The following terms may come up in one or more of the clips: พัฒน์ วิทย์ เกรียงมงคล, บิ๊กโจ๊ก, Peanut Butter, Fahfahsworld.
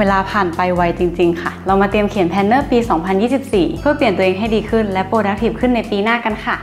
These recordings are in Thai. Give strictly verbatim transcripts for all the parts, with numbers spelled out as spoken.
เวลาผ่านไปไวจริงๆค่ะเรามาเตรียมเขียนแพลนเนอร์ปีสองพันยี่สิบสี่เพื่อเปลี่ยนตัวเองให้ดีขึ้นและ productive ขึ้นในปีหน้ากันค่ะ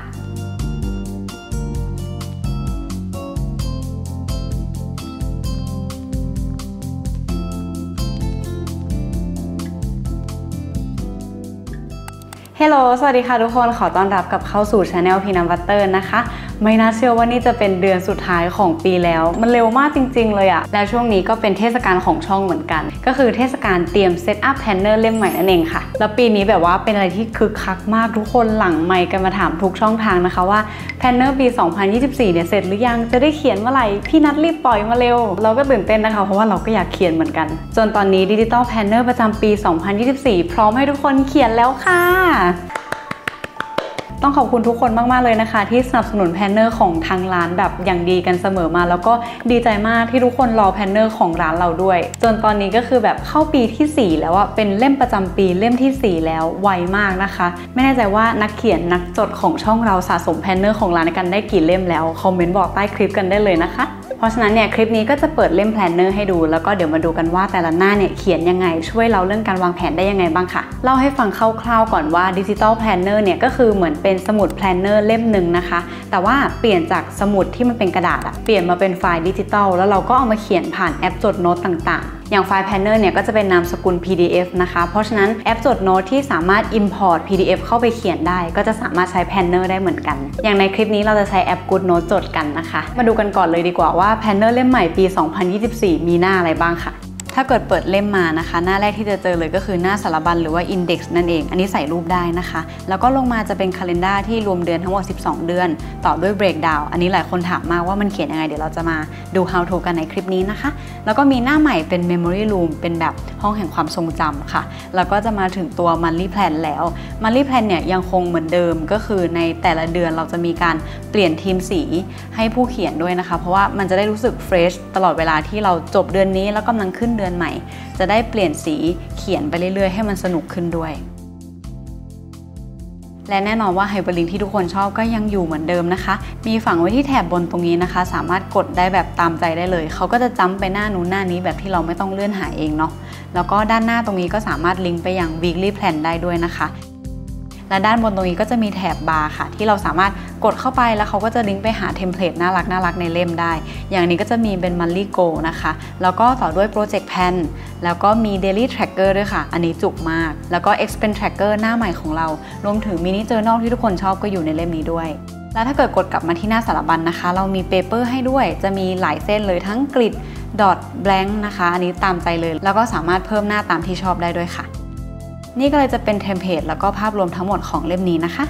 ฮัลโหลสวัสดีค่ะทุกคนขอต้อนรับกับเข้าสู่ Channel พีนัมบัตเตอร์นะคะไม่น่าเชื่อว่านี่จะเป็นเดือนสุดท้ายของปีแล้วมันเร็วมากจริงๆเลยอะแล้วช่วงนี้ก็เป็นเทศกาลของช่องเหมือนกันก็คือเทศกาลเตรียมเซตอัพแพลนเนอร์เล่มใหม่นั่นเองค่ะแล้วปีนี้แบบว่าเป็นอะไรที่คึกคักมากทุกคนหลังไมค์กันมาถามทุกช่องทางนะคะว่าแพลนเนอร์ปีสองพันยี่สิบสี่เนี่ยเสร็จหรือยังจะได้เขียนเมื่อไหร่พี่นัทรีบปล่อยมาเร็วเราก็ตื่นเต้นนะคะเพราะว่าเราก็อยากเขียนเหมือนกันจนตอนนี้ดิจิทัลแพลนเนอร์ประจำปีสองพันยี่สิบสี่พร้อมให้ทุกคนเขียนแล้วค่ะต้องขอบคุณทุกคนมากๆเลยนะคะที่สนับสนุนแพลนเนอร์ของทางร้านแบบอย่างดีกันเสมอมาแล้วก็ดีใจมากที่ทุกคนรอแพลนเนอร์ของร้านเราด้วยจนตอนนี้ก็คือแบบเข้าปีที่สี่แล้วอะเป็นเล่มประจำปีเล่มที่สี่แล้วไวมากนะคะไม่แน่ใจว่านักเขียนนักจดของช่องเราสะสมแพลนเนอร์ของร้านกันได้กี่เล่มแล้วคอมเมนต์บอกใต้คลิปกันได้เลยนะคะเพราะฉะนั้นเนี่ยคลิปนี้ก็จะเปิดเล่มแพลนเนอร์ให้ดูแล้วก็เดี๋ยวมาดูกันว่าแต่ละหน้าเนี่ยเขียนยังไงช่วยเราเรื่องการวางแผนได้ยังไงบ้างค่ะเล่าให้ฟังคร่าวๆก่อนว่าดิจิทัลแพลนเนอร์เนี่ยก็คือเหมือนเป็นสมุดแพลนเนอร์เล่มหนึ่งนะคะแต่ว่าเปลี่ยนจากสมุดที่มันเป็นกระดาษอะเปลี่ยนมาเป็นไฟล์ดิจิทัลแล้วเราก็เอามาเขียนผ่านแอปจดโน้ตต่างๆอย่างไฟล์แพลนเนอร์เนี่ยก็จะเป็นนามสกุล พี ดี เอฟ นะคะเพราะฉะนั้นแอปจดโน้ตที่สามารถ import พี ดี เอฟ เข้าไปเขียนได้ก็จะสามารถใช้แพลนเนอร์ได้เหมือนกันอย่างในคลิปนี้เราจะใช้แอป กู๊ดโน้ต จดกันนะคะมาดูกันก่อนเลยดีกว่าว่าแพลนเนอร์เล่มใหม่ปีสองพันยี่สิบสี่มีหน้าอะไรบ้างค่ะถ้าเกิดเปิดเล่มมานะคะหน้าแรกที่จะเจอเลยก็คือหน้าสารบัญหรือว่า index นั่นเองอันนี้ใส่รูปได้นะคะแล้วก็ลงมาจะเป็น calendar ที่รวมเดือนทั้งหมดสิบสองเดือนต่อด้วย breakdown อันนี้หลายคนถามมาว่ามันเขียนยังไงเดี๋ยวเราจะมาดู how to กันในคลิปนี้นะคะแล้วก็มีหน้าใหม่เป็น memory room เป็นแบบห้องแห่งความทรงจำค่ะแล้วก็จะมาถึงตัว monthly plan แล้ว monthly plan เนี่ยยังคงเหมือนเดิมก็คือในแต่ละเดือนเราจะมีการเปลี่ยนทีมสีให้ผู้เขียนด้วยนะคะเพราะว่ามันจะได้รู้สึก fresh ตลอดเวลาที่เราจบเดือนนี้แล้วกำลังขึ้นเดือนใหม่จะได้เปลี่ยนสีเขียนไปเรื่อยๆให้มันสนุกขึ้นด้วยและแน่นอนว่าไฮเปอร์ลิงก์ที่ทุกคนชอบก็ยังอยู่เหมือนเดิมนะคะมีฝังไว้ที่แถบบนตรงนี้นะคะสามารถกดได้แบบตามใจได้เลยเขาก็จะจ้ำไปหน้านู้นหน้านี้แบบที่เราไม่ต้องเลื่อนหาเองเนาะแล้วก็ด้านหน้าตรงนี้ก็สามารถลิงก์ไปยัง weekly plan ได้ด้วยนะคะและด้านบนตรงนี้ก็จะมีแถบบาร์ค่ะที่เราสามารถกดเข้าไปแล้วเขาก็จะลิงก์ไปหาเทมเพลตน่ารักน่ารักในเล่มได้อย่างนี้ก็จะมีเป็น monthly goal นะคะแล้วก็ต่อด้วย project plan แล้วก็มี daily tracker ด้วยค่ะอันนี้จุกมากแล้วก็ expense tracker หน้าใหม่ของเรารวมถึง mini journal ที่ทุกคนชอบก็อยู่ในเล่มนี้ด้วยและถ้าเกิดกดกลับมาที่หน้าสารบัญ นะคะเรามี paper ให้ด้วยจะมีหลายเส้นเลยทั้งกริด dot blank นะคะอันนี้ตามใจเลยแล้วก็สามารถเพิ่มหน้าตามที่ชอบได้ด้วยค่ะนี่ก็เลยจะเป็นเทมเพลตแล้วก็ภาพรวมทั้งหมดของเล่มนี้นะคะ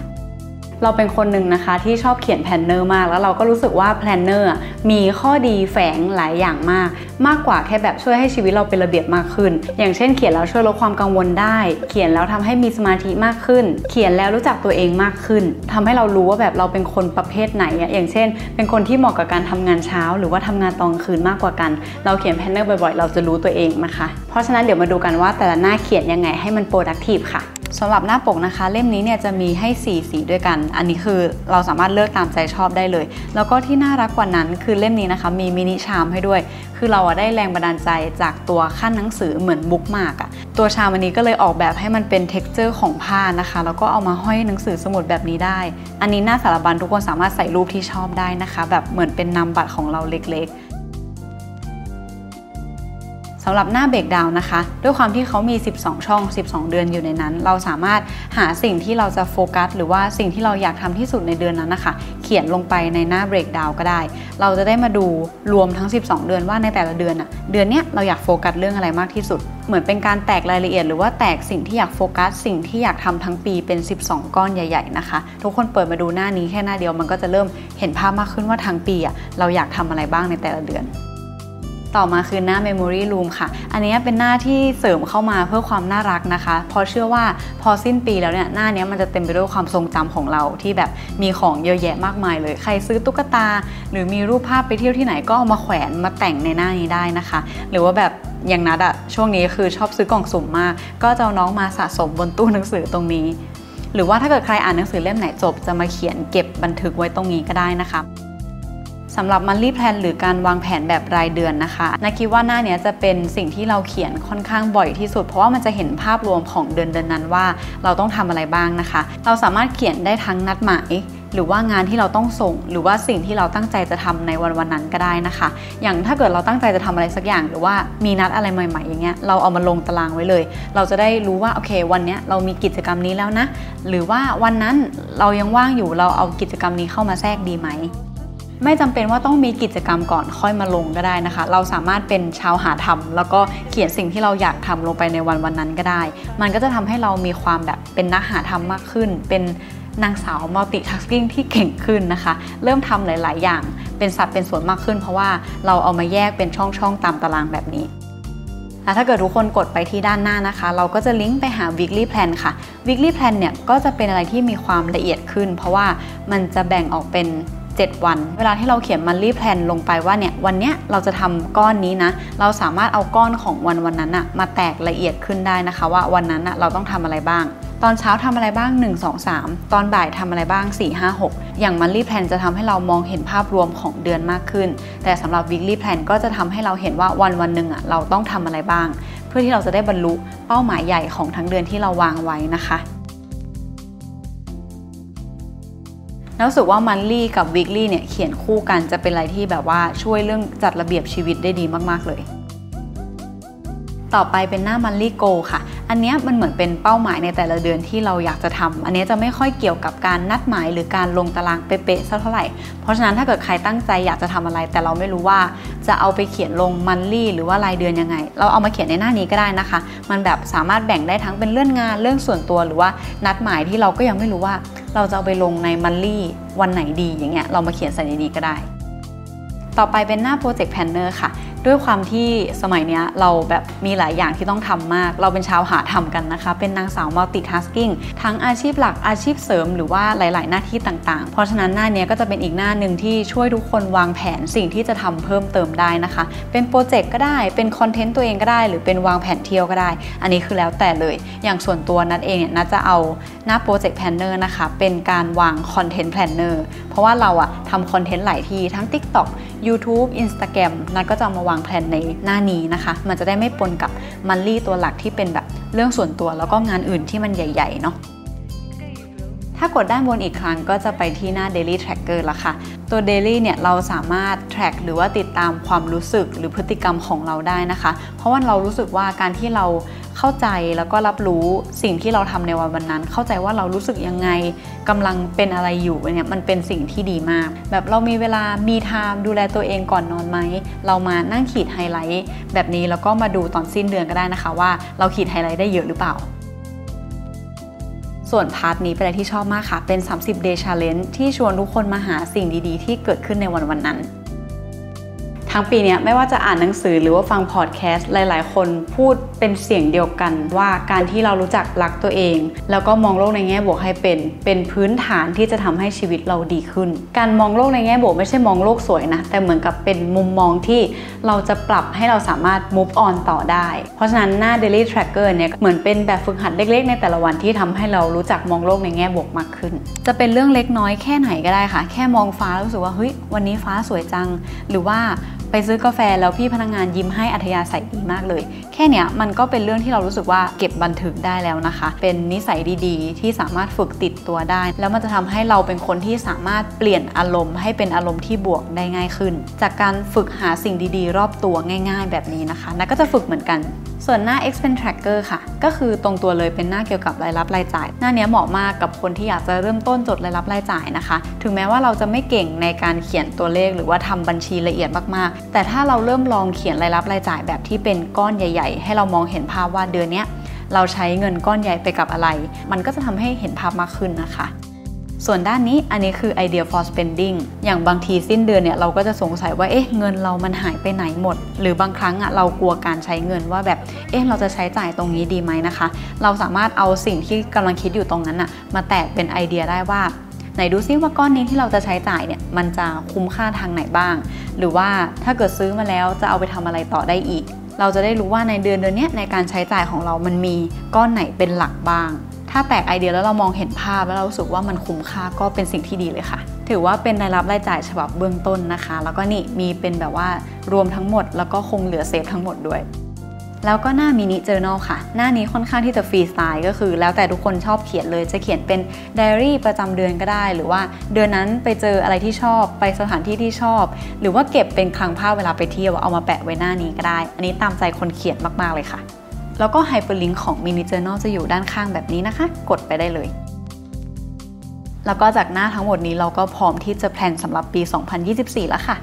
เราเป็นคนหนึ่งนะคะที่ชอบเขียนแพลนเนอร์มากแล้วเราก็รู้สึกว่าแพลนเนอร์มีข้อดีแฝงหลายอย่างมากมากกว่าแค่แบบช่วยให้ชีวิตเราเป็นระเบียบมากขึ้นอย่างเช่นเขียนแล้วช่วยลดความกังวลได้เขียนแล้วทำให้มีสมาธิมากขึ้นเขียนแล้วรู้จักตัวเองมากขึ้นทำให้เรารู้ว่าแบบเราเป็นคนประเภทไหนอย่างเช่นเป็นคนที่เหมาะกับการทำงานเช้าหรือว่าทำงานตอนคืนมากกว่ากันเราเขียนแพลนเนอร์บ่อยๆเราจะรู้ตัวเองนะคะเพราะฉะนั้นเดี๋ยวมาดูกันว่าแต่ละหน้าเขียนยังไงให้มัน productive ค่ะสำหรับหน้าปกนะคะเล่มนี้เนี่ยจะมีให้สี่สีด้วยกันอันนี้คือเราสามารถเลือกตามใจชอบได้เลยแล้วก็ที่น่ารักกว่านั้นคือเล่มนี้นะคะมีมินิชามให้ด้วยคือเราได้แรงบันดาลใจจากตัวขั้นหนังสือเหมือนบุ๊กมาร์กอะตัวชามอันนี้ก็เลยออกแบบให้มันเป็นเท็กเจอร์ของผ้านะคะแล้วก็เอามาห้อยหนังสือสมุดแบบนี้ได้อันนี้หน้าสารบัญทุกคนสามารถใส่รูปที่ชอบได้นะคะแบบเหมือนเป็นนามบัตรของเราเล็กๆสำหรับหน้าเบรกดาวน์นะคะด้วยความที่เขามีสิบสองช่องสิบสองเดือนอยู่ในนั้นเราสามารถหาสิ่งที่เราจะโฟกัสหรือว่าสิ่งที่เราอยากทำที่สุดในเดือนนั้นนะคะเขียนลงไปในหน้าเบรกดาวน์ก็ได้เราจะได้มาดูรวมทั้งสิบสองเดือนว่าในแต่ละเดือนอะเดือนเนี้ยเราอยากโฟกัสเรื่องอะไรมากที่สุดเหมือนเป็นการแตกรายละเอียดหรือว่าแตกสิ่งที่อยากโฟกัสสิ่งที่อยากทำทั้งปีเป็นสิบสองก้อนใหญ่ๆนะคะทุกคนเปิดมาดูหน้านี้แค่หน้าเดียวมันก็จะเริ่มเห็นภาพมากขึ้นว่าทั้งปีอะเราอยากทำอะไรบ้างในแต่ละเดือนต่อมาคือหน้า memory room ค่ะอันนี้เป็นหน้าที่เสริมเข้ามาเพื่อความน่ารักนะคะเพราะเชื่อว่าพอสิ้นปีแล้วเนี่ยหน้านี้มันจะเต็มไปด้วยความทรงจำของเราที่แบบมีของเยอะแยะมากมายเลยใครซื้อตุ๊กตาหรือมีรูปภาพไปเที่ยวที่ไหนก็เอามาแขวนมาแต่งในหน้านี้ได้นะคะหรือว่าแบบอย่างนัดอะช่วงนี้คือชอบซื้อกล่องสุ่มมากก็จะเอาน้องมาสะสมบนตู้หนังสือตรงนี้หรือว่าถ้าเกิดใครอ่านหนังสือเล่มไหนจบจะมาเขียนเก็บบันทึกไว้ตรงนี้ก็ได้นะคะ สำหรับ Monthly Plan หรือการวางแผนแบบรายเดือนนะคะนักคิดว่าหน้าเนี้ยจะเป็นสิ่งที่เราเขียนค่อนข้างบ่อยที่สุดเพราะว่ามันจะเห็นภาพรวมของเดือนเดือนนั้นว่าเราต้องทำอะไรบ้างนะคะเราสามารถเขียนได้ทั้งนัดหมายหรือว่างานที่เราต้องส่งหรือว่าสิ่งที่เราตั้งใจจะทำในวันวันนั้นก็ได้นะคะอย่างถ้าเกิดเราตั้งใจจะทำอะไรสักอย่างหรือว่ามีนัดอะไรใหม่ๆอย่างเงี้ยเราเอามาลงตารางไว้เลยเราจะได้รู้ว่าโอเควันนี้เรามีกิจกรรมนี้แล้วนะหรือว่าวันนั้นเรายังว่างอยู่เราเอากิจกรรมนี้เข้ามาแทรกดีไหมไม่จำเป็นว่าต้องมีกิจกรรมก่อนค่อยมาลงก็ได้นะคะเราสามารถเป็นชาวหาทำแล้วก็เขียนสิ่งที่เราอยากทำลงไปในวันวันนั้นก็ได้มันก็จะทำให้เรามีความแบบเป็นนักหาทำมากขึ้นเป็นนางสาว multitasking ที่เก่งขึ้นนะคะเริ่มทำหลายๆอย่างเป็นสัดเป็นส่วนมากขึ้นเพราะว่าเราเอามาแยกเป็นช่องๆตามตารางแบบนี้ถ้าเกิดทุกคนกดไปที่ด้านหน้านะคะเราก็จะลิงก์ไปหา weekly plan ค่ะ weekly plan เนี่ยก็จะเป็นอะไรที่มีความละเอียดขึ้นเพราะว่ามันจะแบ่งออกเป็นเจ็ดวันเวลาที่เราเขียน monthly plan ลงไปว่าเนี่ยวันเนี้ยเราจะทำก้อนนี้นะเราสามารถเอาก้อนของวันวันนั้นอะมาแตกละเอียดขึ้นได้นะคะว่าวันนั้นอะเราต้องทำอะไรบ้างตอนเช้าทำอะไรบ้าง หนึ่ง สอง สาม ตอนบ่ายทำอะไรบ้าง สี่ ห้า หก อย่าง Monthly Plan จะทำให้เรามองเห็นภาพรวมของเดือนมากขึ้นแต่สำหรับ Weekly Plan ก็จะทำให้เราเห็นว่าวันวันหนึ่งอ่ะเราต้องทำอะไรบ้างเพื่อที่เราจะได้บรรลุเป้าหมายใหญ่ของทั้งเดือนที่เราวางไว้นะคะรู้สึกว่า Monthly กับ Weekly เนี่ยเขียนคู่กันจะเป็นอะไรที่แบบว่าช่วยเรื่องจัดระเบียบชีวิตได้ดีมากๆเลยต่อไปเป็นหน้า Monthly Goal ค่ะอันนี้มันเหมือนเป็นเป้าหมายในแต่ละเดือนที่เราอยากจะทำอันนี้จะไม่ค่อยเกี่ยวกับการนัดหมายหรือการลงตารางเป๊ะๆสักเท่าไหร่เพราะฉะนั้นถ้าเกิดใครตั้งใจอยากจะทำอะไรแต่เราไม่รู้ว่าจะเอาไปเขียนลง Monthly หรือว่ารายเดือนยังไงเราเอามาเขียนในหน้านี้ก็ได้นะคะมันแบบสามารถแบ่งได้ทั้งเป็นเรื่องงานเรื่องส่วนตัวหรือว่านัดหมายที่เราก็ยังไม่รู้ว่าเราจะเอาไปลงใน Monthly วันไหนดีอย่างเงี้ยเรามาเขียนใส่ในนี้ก็ได้ต่อไปเป็นหน้า Project Planner ค่ะด้วยความที่สมัยนี้เราแบบมีหลายอย่างที่ต้องทำมากเราเป็นชาวหาทำกันนะคะเป็นนางสาว multitasking ทั้งอาชีพหลักอาชีพเสริมหรือว่าหลายๆหน้าที่ต่างๆเพราะฉะนั้นหน้านี้ก็จะเป็นอีกหน้าหนึ่งที่ช่วยทุกคนวางแผนสิ่งที่จะทำเพิ่มเติมได้นะคะเป็นโปรเจกต์ก็ได้เป็นคอนเทนต์ตัวเองก็ได้หรือเป็นวางแผนเที่ยวก็ได้อันนี้คือแล้วแต่เลยอย่างส่วนตัวนัทเองเนี่ยนัทจะเอาหน้า Project Planner นะคะเป็นการวางคอนเทนต์ planner เพราะว่าเราอะทำคอนเทนต์หลายที่ทั้ง TikTok YouTube Instagram นัทก็จะมาวางแผนในหน้านี้นะคะมันจะได้ไม่ปนกับ Monthly ตัวหลักที่เป็นแบบเรื่องส่วนตัวแล้วก็งานอื่นที่มันใหญ่ๆเนาะถ้ากดด้านบนอีกครั้งก็จะไปที่หน้า Daily Tracker ละค่ะตัว Daily เนี่ยเราสามารถ track หรือว่าติดตามความรู้สึกหรือพฤติกรรมของเราได้นะคะเพราะว่าเรารู้สึกว่าการที่เราเข้าใจแล้วก็รับรู้สิ่งที่เราทำในวันวันนั้นเข้าใจว่าเรารู้สึกยังไงกำลังเป็นอะไรอยู่เนี่ยมันเป็นสิ่งที่ดีมากแบบเรามีเวลามีไทม์ดูแลตัวเองก่อนนอนไหมเรามานั่งขีดไฮไลท์แบบนี้แล้วก็มาดูตอนสิ้นเดือนก็ได้นะคะว่าเราขีดไฮไลท์ได้เยอะหรือเปล่าส่วนพาร์ทนี้เป็นอะไรที่ชอบมากค่ะเป็นสามสิบ day challenge ที่ชวนทุกคนมาหาสิ่งดีๆที่เกิดขึ้นในวันวันนั้นทั้งปีนี้ไม่ว่าจะอ่านหนังสือหรือว่าฟังพอดแคสต์หลายๆคนพูดเป็นเสียงเดียวกันว่าการที่เรารู้จักรักตัวเองแล้วก็มองโลกในแง่บวกให้เป็นเป็นพื้นฐานที่จะทำให้ชีวิตเราดีขึ้นการมองโลกในแง่บวกไม่ใช่มองโลกสวยนะแต่เหมือนกับเป็นมุมมองที่เราจะปรับให้เราสามารถ move on ต่อได้เพราะฉะนั้นหน้า Daily Tracker เนี่ยเหมือนเป็นแบบฝึกหัดเล็กๆในแต่ละวันที่ทำให้เรารู้จักมองโลกในแง่บวกมากขึ้นจะเป็นเรื่องเล็กน้อยแค่ไหนก็ได้ค่ะแค่มองฟ้ารู้สึกว่าเฮ้ยวันนี้ฟ้าสวยจังหรือว่าไปซื้อกาแฟแล้วพี่พนักงานยิ้มให้อัธยาศัยดีมากเลยแค่เนี้ยมันก็เป็นเรื่องที่เรารู้สึกว่าเก็บบันทึกได้แล้วนะคะเป็นนิสัยดีๆที่สามารถฝึกติดตัวได้แล้วมันจะทำให้เราเป็นคนที่สามารถเปลี่ยนอารมณ์ให้เป็นอารมณ์ที่บวกได้ง่ายขึ้นจากการฝึกหาสิ่งดีๆรอบตัวง่ายๆแบบนี้นะคะนัทก็จะฝึกเหมือนกันส่วนหน้า Expense Tracker ค่ะก็คือตรงตัวเลยเป็นหน้าเกี่ยวกับรายรับรายจ่ายหน้านี้เหมาะมากกับคนที่อยากจะเริ่มต้นจดรายรับรายจ่ายนะคะถึงแม้ว่าเราจะไม่เก่งในการเขียนตัวเลขหรือว่าทำบัญชีละเอียดมากๆแต่ถ้าเราเริ่มลองเขียนรายรับรายจ่ายแบบที่เป็นก้อนใหญ่ๆให้เรามองเห็นภาพว่าเดือนนี้เราใช้เงินก้อนใหญ่ไปกับอะไรมันก็จะทำให้เห็นภาพมากขึ้นนะคะส่วนด้านนี้อันนี้คือ idea for spending อย่างบางทีสิ้นเดือนเนี่ยเราก็จะสงสัยว่าเอ๊ะเงินเรามันหายไปไหนหมดหรือบางครั้งอ่ะเรากลัวการใช้เงินว่าแบบเอ๊ะเราจะใช้จ่ายตรงนี้ดีไหมนะคะเราสามารถเอาสิ่งที่กำลังคิดอยู่ตรงนั้นอ่ะมาแตกเป็นไอเดียได้ว่าไหนดูซิว่าก้อนนี้ที่เราจะใช้จ่ายเนี่ยมันจะคุ้มค่าทางไหนบ้างหรือว่าถ้าเกิดซื้อมาแล้วจะเอาไปทำอะไรต่อได้อีกเราจะได้รู้ว่าในเดือนเดือนนี้ในการใช้จ่ายของเรามันมีก้อนไหนเป็นหลักบ้างถ้าแตกไอเดียแล้วเรามองเห็นภาพแล้วเรารู้สึกว่ามันคุ้มค่าก็เป็นสิ่งที่ดีเลยค่ะ ถือว่าเป็นรายรับรายจ่ายฉบับเบื้องต้นนะคะแล้วก็นี่มีเป็นแบบว่ารวมทั้งหมดแล้วก็คงเหลือเซฟทั้งหมดด้วยแล้วก็หน้ามินิเจอร์นัลค่ะหน้านี้ค่อนข้างที่จะฟรีสไตล์ก็คือแล้วแต่ทุกคนชอบเขียนเลยจะเขียนเป็นไดอารี่ประจำเดือนก็ได้หรือว่าเดือนนั้นไปเจออะไรที่ชอบไปสถานที่ที่ชอบหรือว่าเก็บเป็นคลังภาพเวลาไปเที่ยวเอามาแปะไว้หน้านี้ก็ได้อันนี้ตามใจคนเขียนมากๆเลยค่ะแล้วก็ไฮเปอร์ลิงก์ของมินิเจอร์นัลจะอยู่ด้านข้างแบบนี้นะคะกดไปได้เลยแล้วก็จากหน้าทั้งหมดนี้เราก็พร้อมที่จะแพลนสำหรับปีสองพันยี่สิบสี่แล้วค่ะ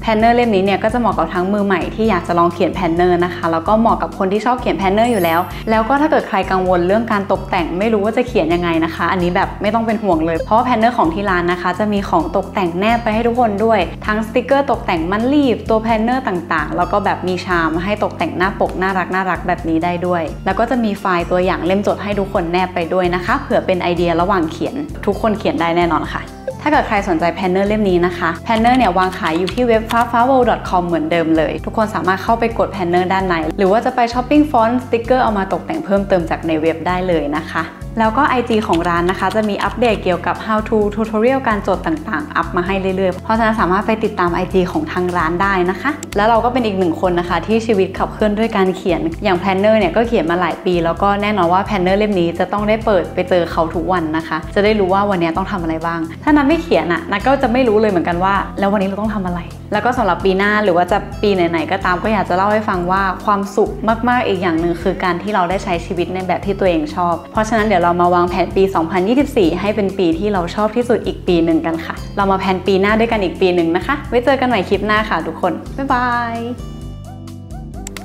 แพลนเนอร์เล่มนี้เนี่ยก็จะเหมาะกับทั้งมือใหม่ที่อยากจะลองเขียนแพลนเนอร์นะคะแล้วก็เหมาะกับคนที่ชอบเขียนแพลนเนอร์อยู่แล้วแล้วก็ถ้าเกิดใครกังวลเรื่องการตกแต่งไม่รู้ว่าจะเขียนยังไงนะคะอันนี้แบบไม่ต้องเป็นห่วงเลยเพราะว่าแพลนเนอร์ของที่ร้านนะคะจะมีของตกแต่งแนบไปให้ทุกคนด้วยทั้งสติกเกอร์ตกแต่งมันลีบตัวแพลนเนอร์ต่างๆแล้วก็แบบมีชามให้ตกแต่งหน้าปกน่ารักน่ารักแบบนี้ได้ด้วยแล้วก็จะมีไฟล์ตัวอย่างเล่มจดให้ทุกคนแนบไปด้วยนะคะเผื่อเป็นไอเดียระหว่างเขียนทุกคนเขียนได้แน่นอนค่ะถ้าเกิดใครสนใจแพลนเนอร์เล่มนี้นะคะแพลนเนอร์เนี่ยวางขายอยู่ที่เว็บ ฟาฟาสเวิลด์ ดอท คอม เหมือนเดิมเลยทุกคนสามารถเข้าไปกดแพลนเนอร์ด้านในหรือว่าจะไปช้อปปิ้งฟอนต์สติ๊กเกอร์เอามาตกแต่งเพิ่มเติมจากในเว็บได้เลยนะคะแล้วก็ ไอ จี ของร้านนะคะจะมีอัปเดตเกี่ยวกับ how to tutorial การจดต่างๆอัพมาให้เรื่อยๆเพราะฉะนั้นสามารถไปติดตาม ไอ จี ของทางร้านได้นะคะแล้วเราก็เป็นอีกหนึ่งคนนะคะที่ชีวิตขับเคลื่อนด้วยการเขียนอย่างแพลนเนอร์เนี่ยก็เขียนมาหลายปีแล้วก็แน่นอนว่าแพลนเนอร์เล่มนี้จะต้องได้เปิดไปเจอเขาทุกวันนะคะจะได้รู้ว่าวันนี้ต้องทำอะไรบ้างถ้านัทไม่เขียนอ่ะนัทก็จะไม่รู้เลยเหมือนกันว่าแล้ววันนี้เราต้องทำอะไรแล้วก็สำหรับปีหน้าหรือว่าจะปีไหนๆก็ตามก็อยากจะเล่าให้ฟังว่าความสุขมากๆอีกอย่างหนึ่งคือการที่เราได้ใช้ชีวิตในแบบที่ตัวเองชอบเพราะฉะนั้นเดี๋ยวเรามาวางแผนปีสองพันยี่สิบสี่ให้เป็นปีที่เราชอบที่สุดอีกปีหนึ่งกันค่ะเรามาแผนปีหน้าด้วยกันอีกปีหนึ่งนะคะไว้เจอกันใหม่คลิปหน้าค่ะทุกคนบ๊ายบาย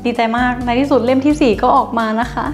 ดีใจมากในที่สุดเล่มที่สี่ก็ออกมานะคะ